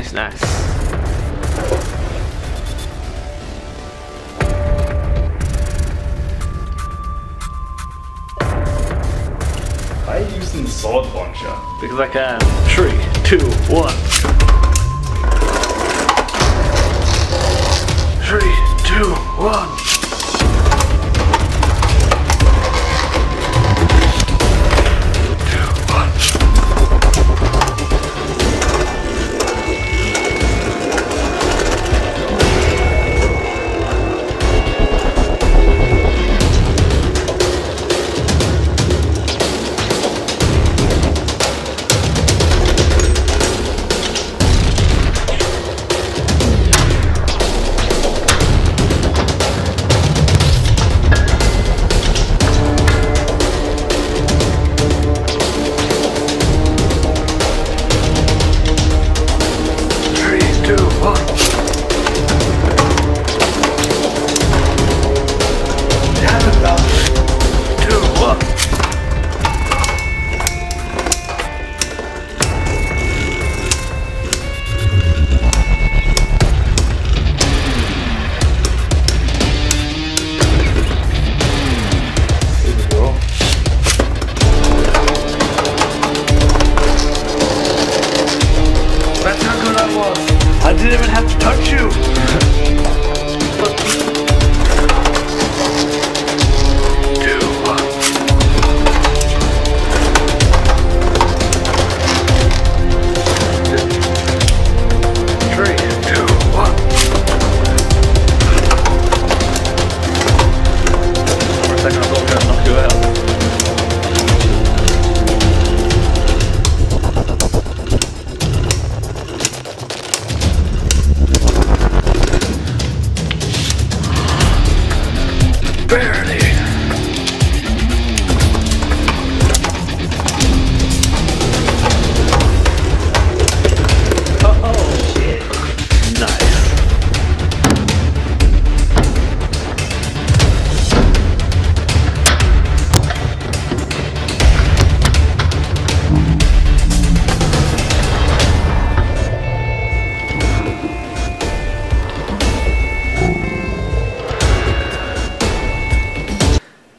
That's nice. Why are you using the sword launcher? Because I can. 3, 2, 1. 3, 2, 1.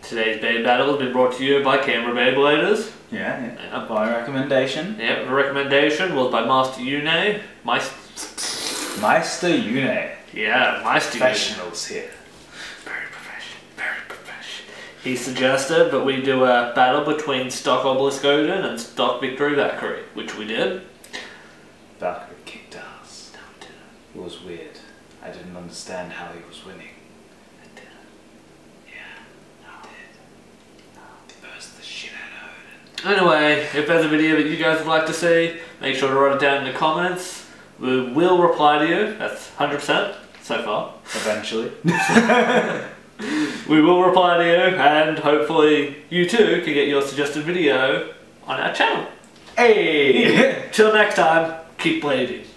Today's Beyblade Battle has been brought to you by Canberra Beybladers. Yeah. By recommendation. Yep, the recommendation was by Meister Yune. Meister Yune. Yeah, Meister Professionals Yune. Here. Very professional, very professional. He suggested that we do a battle between Stock Obelisk Odin and Stock Victory Valkyrie, which we did. Valkyrie kicked ass. No, it didn't. It was weird. I didn't understand how he was winning. Anyway, if there's a video that you guys would like to see, make sure to write it down in the comments. We will reply to you. That's 100% so far. Eventually. We will reply to you, and hopefully you too can get your suggested video on our channel. Hey! Till next time, keep blading.